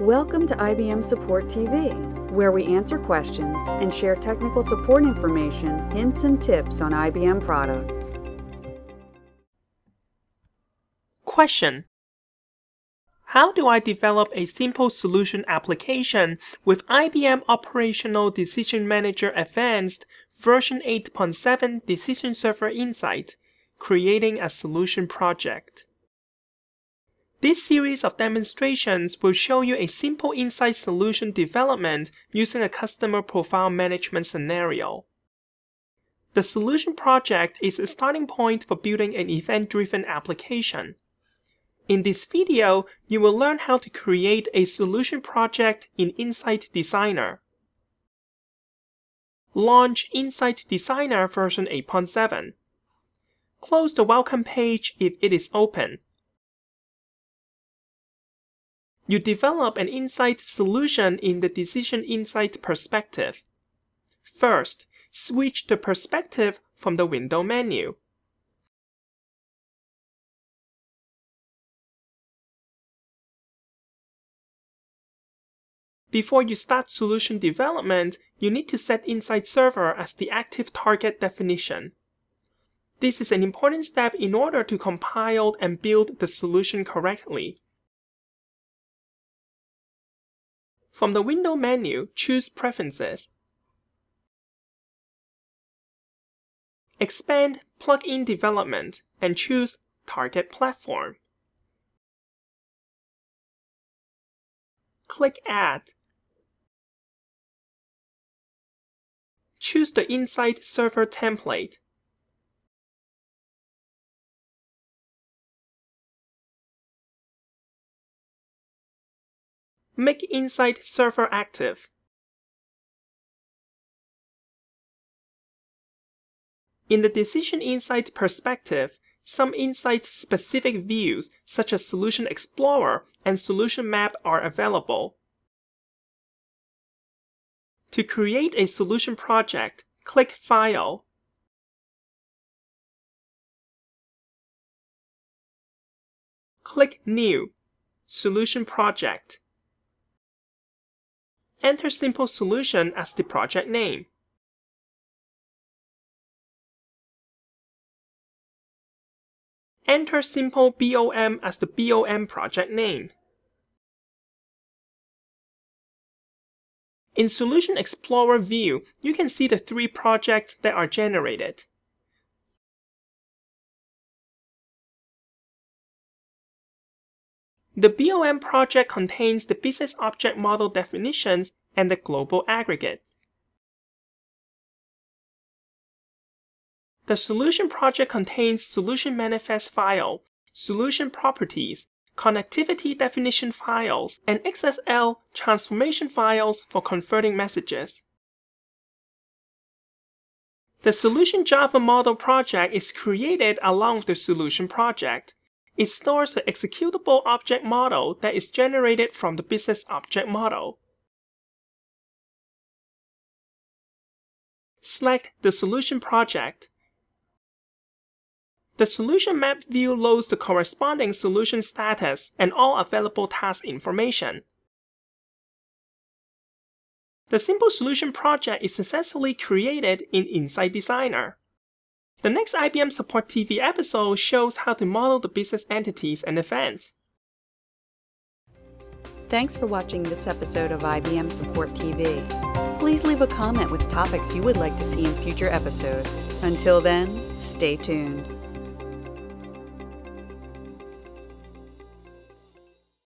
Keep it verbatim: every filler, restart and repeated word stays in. Welcome to I B M Support T V, where we answer questions and share technical support information, hints and tips on I B M products. Question: how do I develop a simple solution application with I B M Operational Decision Manager Advanced version eight point seven Decision Server Insight, creating a solution project? This series of demonstrations will show you a simple Insight solution development using a customer profile management scenario. The solution project is a starting point for building an event-driven application. In this video, you will learn how to create a solution project in Insight Designer. Launch Insight Designer version eight point seven. Close the welcome page if it is open. You develop an Insight solution in the Decision Insight perspective. First, switch the perspective from the window menu. Before you start solution development, you need to set Insight Server as the active target definition. This is an important step in order to compile and build the solution correctly. From the window menu, choose Preferences. Expand Plugin Development and choose Target Platform. Click Add. Choose the Insight Server template. Make Insight Server active. In the Decision Insight perspective, some Insight-specific views such as Solution Explorer and Solution Map are available. To create a solution project, click File. Click New, Solution Project. Enter Simple Solution as the project name. Enter Simple B O M as the B O M project name. In Solution Explorer view, you can see the three projects that are generated. The B O M project contains the business object model definitions and the global aggregate. The solution project contains solution manifest file, solution properties, connectivity definition files, and X S L transformation files for converting messages. The solution Java model project is created along with the solution project. It stores the executable object model that is generated from the business object model. Select the solution project. The solution map view loads the corresponding solution status and all available task information. The simple solution project is successfully created in Insight Designer. The next I B M Support T V episode shows how to model the business entities and events. Thanks for watching this episode of I B M Support T V. Please leave a comment with topics you would like to see in future episodes. Until then, stay tuned.